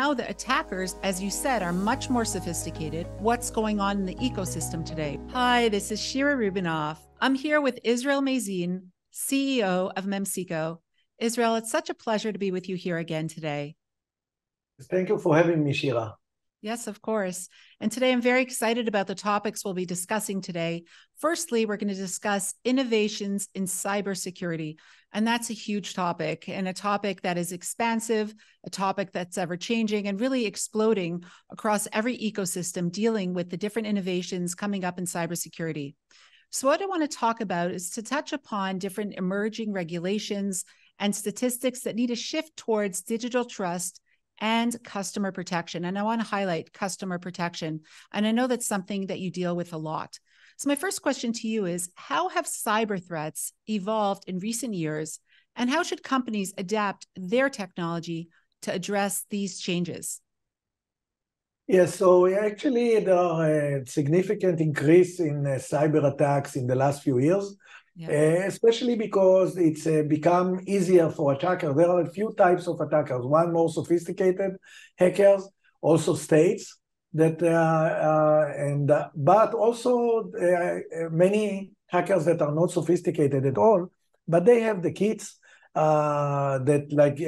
Now the attackers, as you said, are much more sophisticated. What's going on in the ecosystem today? Hi, this is Shira Rubinoff. I'm here with Israel Mazin, CEO of Memcyco. Israel, it's such a pleasure to be with you here again today. Thank you for having me, Shira. Yes, of course. And today I'm very excited about the topics we'll be discussing today. Firstly, we're going to discuss innovations in cybersecurity. And that's a huge topic, and a topic that is expansive, a topic that's ever-changing and really exploding across every ecosystem, dealing with the different innovations coming up in cybersecurity. So what I want to talk about is to touch upon different emerging regulations and statistics that need a shift towards digital trust and customer protection. And I want to highlight customer protection. And I know that's something that you deal with a lot. So my first question to you is, how have cyber threats evolved in recent years? And how should companies adapt their technology to address these changes? Yes, so actually there are a significant increase in cyber attacks in the last few years. Yeah. Especially because it's become easier for attackers. There are a few types of attackers. One, more sophisticated hackers, also states that, but also many hackers that are not sophisticated at all, but they have the kits that, like,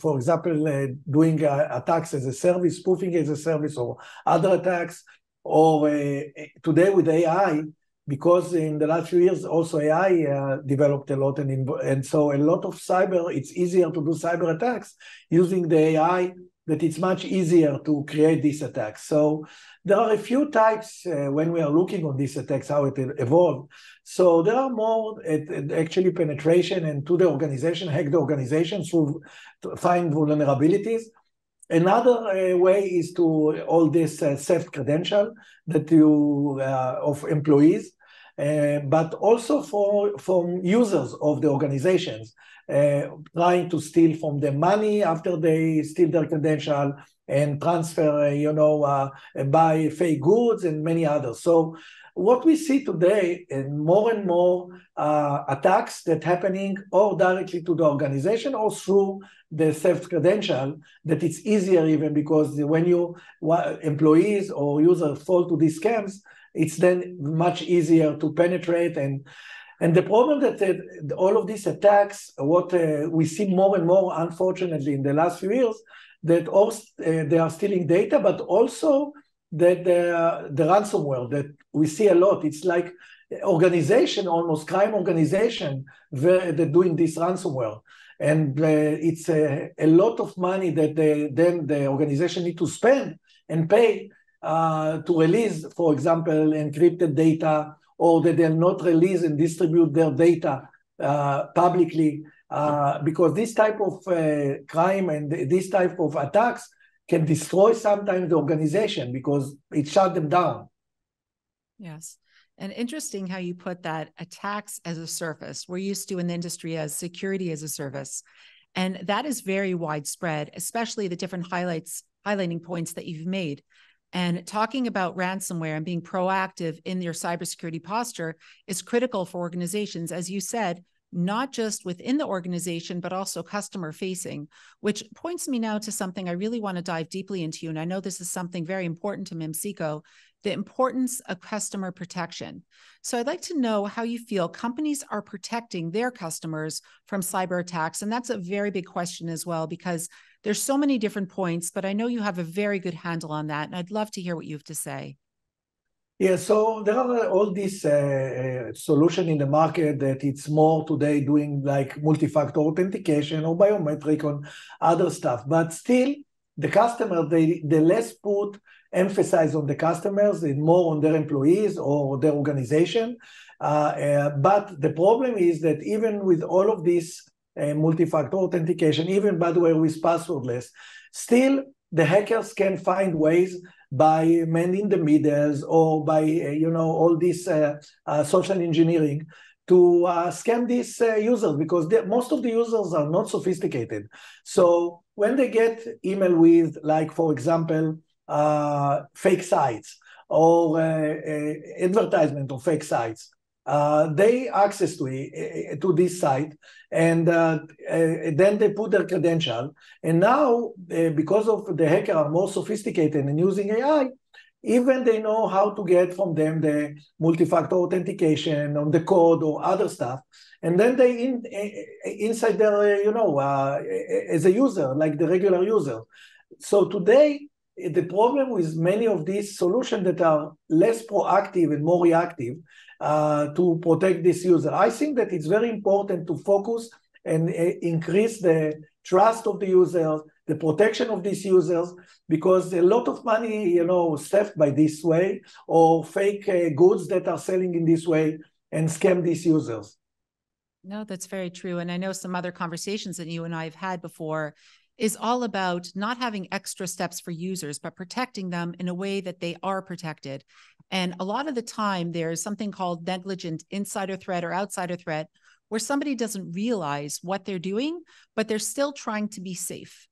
for example, doing attacks as a service, spoofing as a service, or other attacks, or today with AI. Because in the last few years, also AI developed a lot, and so a lot of cyber, it's easier to do cyber attacks using the AI, that it's much easier to create these attacks. So there are a few types when we are looking on these attacks, how it evolved. So there are more actually penetration into the organization, hack the organization to find vulnerabilities. Another way is to all this self-credential that you of employees, but also from users of the organizations trying to steal from them money after they steal their credential and transfer, buy fake goods and many others. So what we see today is more and more attacks that happening or directly to the organization or through the self-credential, that it's easier even, because when you employees or users fall to these scams, it's then much easier to penetrate. And the problem that all of these attacks, what we see more and more, unfortunately, in the last few years, that they are stealing data, but also that the ransomware that we see a lot. It's like organization, almost crime organization, where they're doing this ransomware. And it's a lot of money that then the organization need to spend and pay to release, for example, encrypted data, or that they'll not release and distribute their data publicly, because this type of crime and this type of attacks can destroy sometimes the organization because it shut them down. Yes. And interesting how you put that, attacks as a service. We're used to in the industry as security as a service. And that is very widespread, especially the different highlighting points that you've made. And talking about ransomware and being proactive in your cybersecurity posture is critical for organizations, as you said, not just within the organization, but also customer facing, which points me now to something I really want to dive deeply into. And I know this is something very important to Memcyco, the importance of customer protection. So I'd like to know how you feel companies are protecting their customers from cyber attacks. And that's a very big question as well, because there's so many different points, but I know you have a very good handle on that. And I'd love to hear what you have to say. Yeah, so there are all these solutions in the market that it's more today doing like multi-factor authentication or biometric on other stuff. But still, the customer, they less put emphasis on the customers and more on their employees or their organization. But the problem is that even with all of this multi-factor authentication, even, by the way, with passwordless, still the hackers can find ways by men in the middles or by, all this social engineering to scam these users, because most of the users are not sophisticated. So when they get email with, like, for example, fake sites or advertisement of fake sites, They access to this site, and then they put their credential. And now, because of the hacker are more sophisticated and using AI, even they know how to get from them the multi-factor authentication on the code or other stuff. And then they inside their, as a user, like the regular user. So today, the problem with many of these solutions that are less proactive and more reactive to protect this user. I think that it's very important to focus and increase the trust of the users, the protection of these users, because a lot of money, theft by this way, or fake goods that are selling in this way and scam these users. No, that's very true. And I know some other conversations that you and I have had before is all about not having extra steps for users, but protecting them in a way that they are protected. And a lot of the time, there's something called negligent insider threat or outsider threat, where somebody doesn't realize what they're doing, but they're still trying to be safe.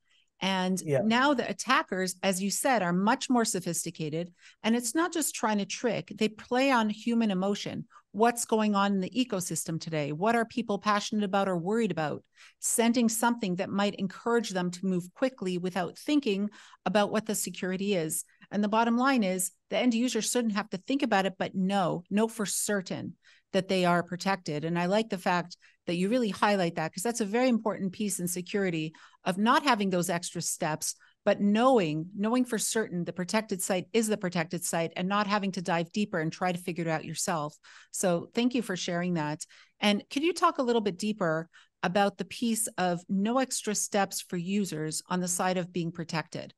And now the attackers, as you said, are much more sophisticated. And it's not just trying to trick, they play on human emotion. What's going on in the ecosystem today? What are people passionate about or worried about? Sending something that might encourage them to move quickly without thinking about what the security is. And the bottom line is the end user shouldn't have to think about it, but know for certain that they are protected. And I like the fact that you really highlight that, because that's a very important piece in security of not having those extra steps, but knowing for certain the protected site is the protected site and not having to dive deeper and try to figure it out yourself. So thank you for sharing that. And could you talk a little bit deeper about the piece of no extra steps for users on the side of being protected?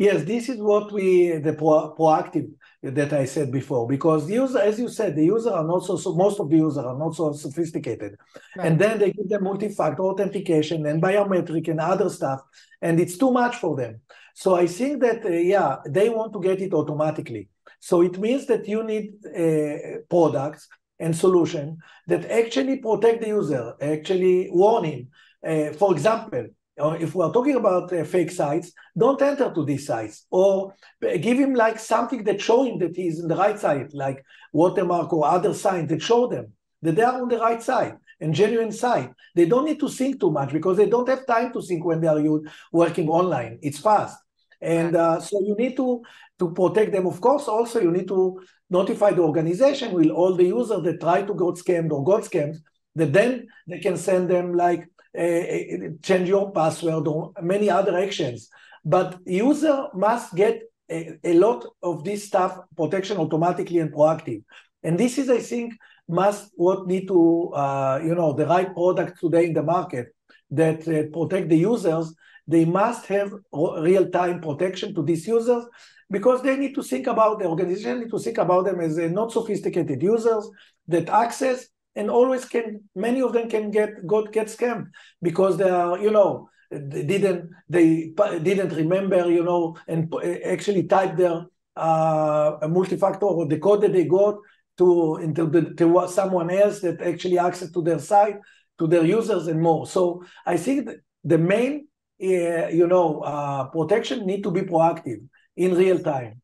Yes, this is what the proactive that I said before, because user, as you said, most of the users are not so sophisticated. Right. And then they give them multi-factor authentication and biometric and other stuff, and it's too much for them. So I think that, they want to get it automatically. So it means that you need products and solutions that actually protect the user, actually warn him. For example, if we're talking about fake sites, don't enter to these sites, or give him like something that show him that he's in the right side, like watermark or other signs that show them that they are on the right side and genuine site. They don't need to think too much because they don't have time to think when they are working online. It's fast. And so you need to protect them. Of course, also you need to notify the organization with all the users that try to get scammed or got scammed, that then they can send them like, change your password or many other actions. But user must get a lot of this stuff, protection automatically and proactive. And this is, I think, the right product today in the market that protect the users. They must have real-time protection to these users because they need to think about the organization, need to think about them as not sophisticated users that access. And always many of them can get scammed because they are, they didn't remember, and actually type their multi-factor or the code that they got to someone else that actually access to their site, to their users and more. So I think the main, protection need to be proactive in real time.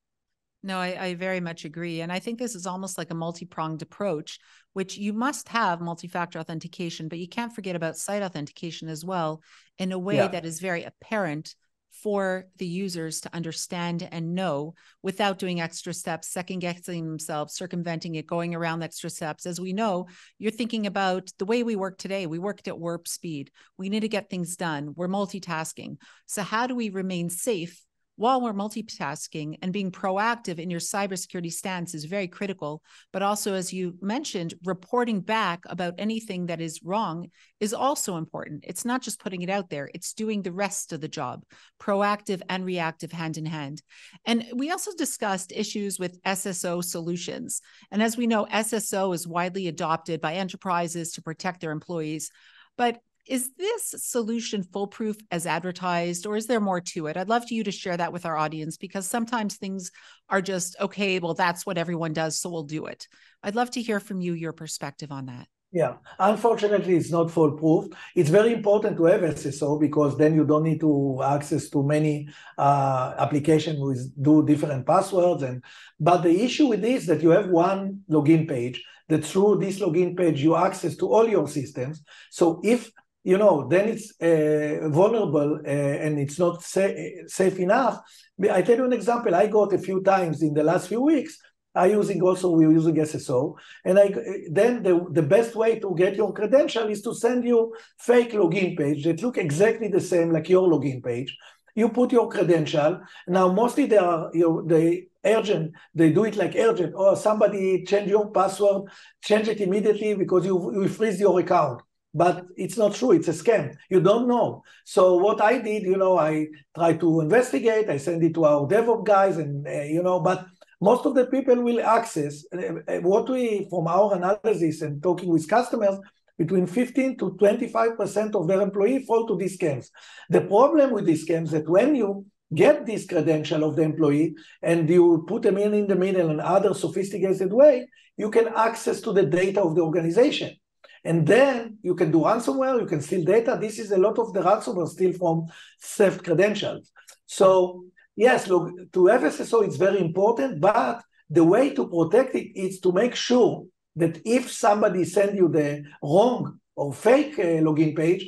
No, I very much agree. And I think this is almost like a multi-pronged approach, which you must have multi-factor authentication, but you can't forget about site authentication as well in a way that is very apparent for the users to understand and know without doing extra steps, second-guessing themselves, circumventing it, going around extra steps. As we know, you're thinking about the way we work today. We worked at warp speed. We need to get things done. We're multitasking. So how do we remain safe while we're multitasking? And being proactive in your cybersecurity stance is very critical, but also, as you mentioned, reporting back about anything that is wrong is also important. It's not just putting it out there, it's doing the rest of the job, proactive and reactive hand in hand. And we also discussed issues with SSO solutions. And as we know, SSO is widely adopted by enterprises to protect their employees, but is this solution foolproof as advertised, or is there more to it? I'd love for you to share that with our audience, because sometimes things are just, okay, well, that's what everyone does, so we'll do it. I'd love to hear from you, your perspective on that. Yeah, unfortunately, it's not foolproof. It's very important to have SSO because then you don't need to access to many applications with different passwords. But the issue with this is that you have one login page that through this login page you access to all your systems. So if you know, then it's vulnerable and it's not safe enough. I tell you an example. I got a few times in the last few weeks. we're using SSO, and then the best way to get your credential is to send you fake login page that look exactly the same like your login page. You put your credential. Now mostly they are they do it like urgent, or somebody change your password, change it immediately because you freeze your account. But it's not true, it's a scam. You don't know. So what I did, you know, I tried to investigate, I sent it to our DevOps guys, and you know, but most of the people will access what we, from our analysis and talking with customers, between 15 to 25% of their employees fall to these scams. The problem with these scams is that when you get this credential of the employee and you put them in the middle and other sophisticated way, you can access to the data of the organization. And then you can do ransomware, you can steal data. This is a lot of the ransomware steal from theft credentials. So yes, look, to have SSO, it's very important, but the way to protect it is to make sure that if somebody sends you the wrong or fake login page,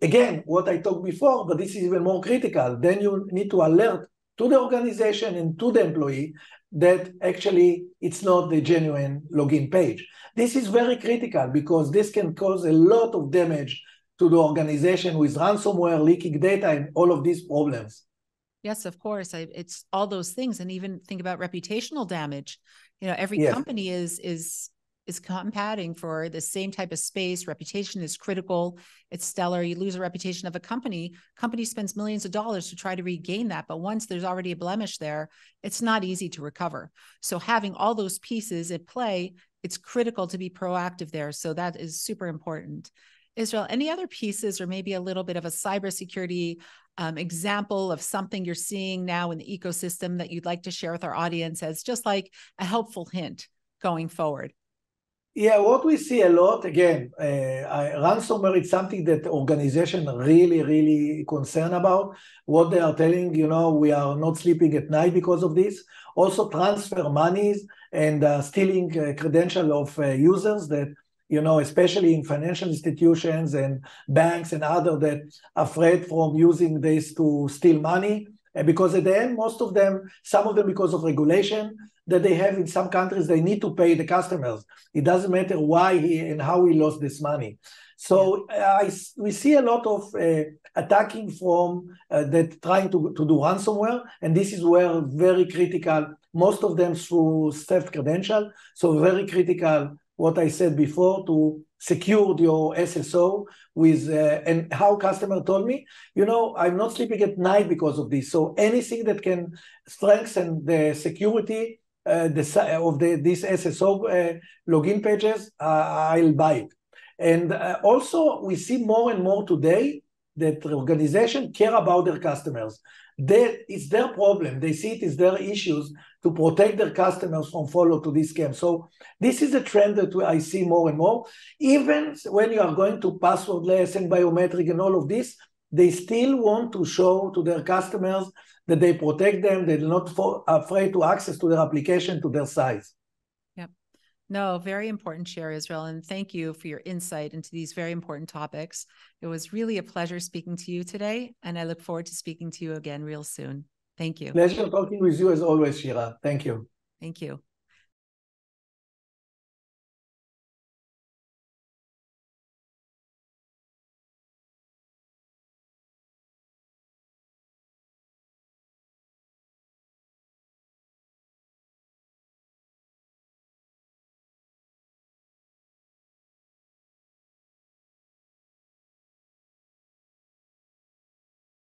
again, what I talked before, but this is even more critical, then you need to alert to the organization and to the employee that actually it's not the genuine login page. This is very critical because this can cause a lot of damage to the organization with ransomware, leaking data, and all of these problems. Yes, of course. It's all those things. And even think about reputational damage. You know, every company is competing for the same type of space. Reputation is critical. It's stellar. You lose a reputation of a company. Company spends millions of dollars to try to regain that. But once there's already a blemish there, it's not easy to recover. So having all those pieces at play, it's critical to be proactive there. So that is super important. Israel, any other pieces or maybe a little bit of a cybersecurity example of something you're seeing now in the ecosystem that you'd like to share with our audience as just like a helpful hint going forward? Yeah, what we see a lot, again, ransomware is something that organizations are really, really concerned about. What they are telling, you know, we are not sleeping at night because of this. Also transfer monies and stealing credential of users that, you know, especially in financial institutions and banks and others that are afraid from using this to steal money. Because at the end, most of them, some of them because of regulation that they have in some countries, they need to pay the customers. It doesn't matter why and how he lost this money. So we see a lot of attacking from that trying to do ransomware. And this is where very critical, most of them through theft credential. So very critical, what I said before, to secure your SSO with, and how customer told me, you know, I'm not sleeping at night because of this. So anything that can strengthen the security of these SSO login pages, I'll buy it. And also we see more and more today that organizations care about their customers. It's their problem. They see it as their issues to protect their customers from follow to this scam. So this is a trend that I see more and more. Even when you are going to passwordless and biometric and all of this, they still want to show to their customers that they protect them. They're not afraid to access to their application, to their size. Yep. No, very important share, Israel. And thank you for your insight into these very important topics. It was really a pleasure speaking to you today. And I look forward to speaking to you again real soon. Thank you. Pleasure talking with you as always, Shira. Thank you. Thank you.